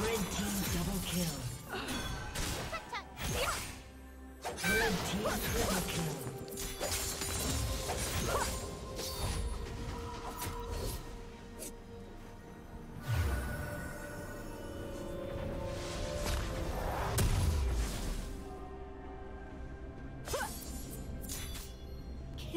Red team double kill. Red team double kill.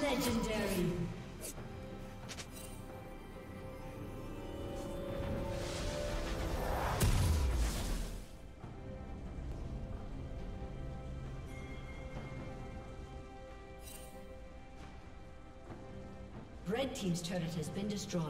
Legendary. Red Team's turret has been destroyed.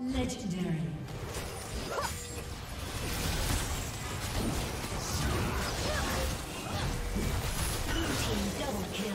Legendary. Blue team double kill.